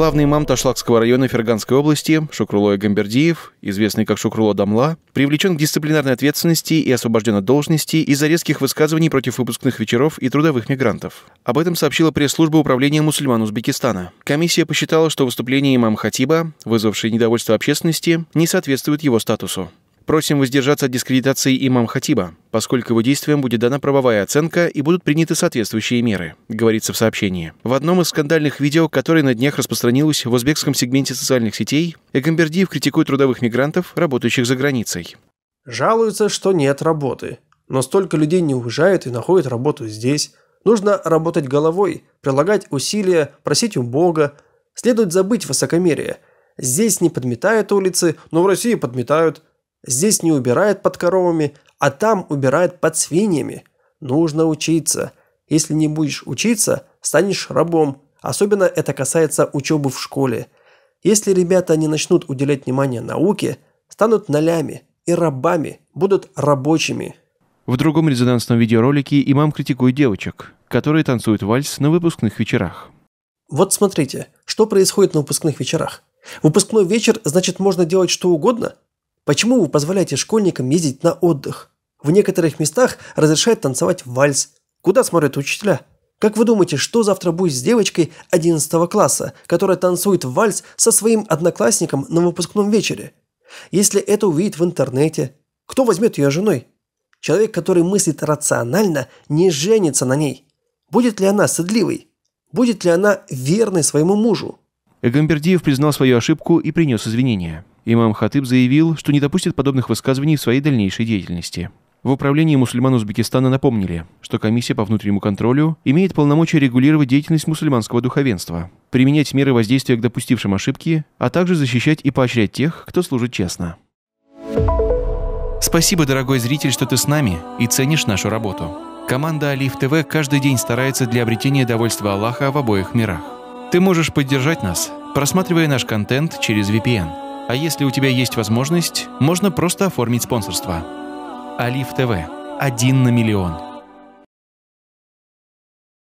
Главный имам Ташлакского района Ферганской области Шукрулло Эгамбердиев, известный как Шукрулло Дамла, привлечен к дисциплинарной ответственности и освобожден от должности из-за резких высказываний против выпускных вечеров и трудовых мигрантов. Об этом сообщила пресс-служба Управления мусульман Узбекистана. Комиссия посчитала, что выступление имама-хатиба, вызвавшее недовольство общественности, не соответствует его статусу. Просим воздержаться от дискредитации имам-хатиба, поскольку его действиям будет дана правовая оценка и будут приняты соответствующие меры, говорится в сообщении. В одном из скандальных видео, которое на днях распространилось в узбекском сегменте социальных сетей, Эгамбердиев критикует трудовых мигрантов, работающих за границей. Жалуются, что нет работы. Но столько людей не уезжают и находят работу здесь. Нужно работать головой, прилагать усилия, просить у Бога. Следует забыть высокомерие. Здесь не подметают улицы, но в России подметают. Здесь не убирают под коровами, а там убирают под свиньями. Нужно учиться. Если не будешь учиться, станешь рабом. Особенно это касается учебы в школе. Если ребята не начнут уделять внимание науке, станут нолями и рабами, будут рабочими. В другом резонансном видеоролике имам критикует девочек, которые танцуют вальс на выпускных вечерах. Вот смотрите, что происходит на выпускных вечерах. Выпускной вечер, значит, можно делать что угодно? Почему вы позволяете школьникам ездить на отдых? В некоторых местах разрешают танцевать вальс. Куда смотрят учителя? Как вы думаете, что завтра будет с девочкой 11 класса, которая танцует вальс со своим одноклассником на выпускном вечере? Если это увидит в интернете, кто возьмет ее женой? Человек, который мыслит рационально, не женится на ней. Будет ли она стыдливой? Будет ли она верной своему мужу? Эгамбердиев признал свою ошибку и принес извинения. Имам-хатиб заявил, что не допустит подобных высказываний в своей дальнейшей деятельности. В Управлении мусульман Узбекистана напомнили, что комиссия по внутреннему контролю имеет полномочия регулировать деятельность мусульманского духовенства, применять меры воздействия к допустившим ошибки, а также защищать и поощрять тех, кто служит честно. Спасибо, дорогой зритель, что ты с нами и ценишь нашу работу. Команда Alif TV каждый день старается для обретения довольства Аллаха в обоих мирах. Ты можешь поддержать нас, просматривая наш контент через VPN. А если у тебя есть возможность, можно просто оформить спонсорство. Alif TV. 1 на миллион.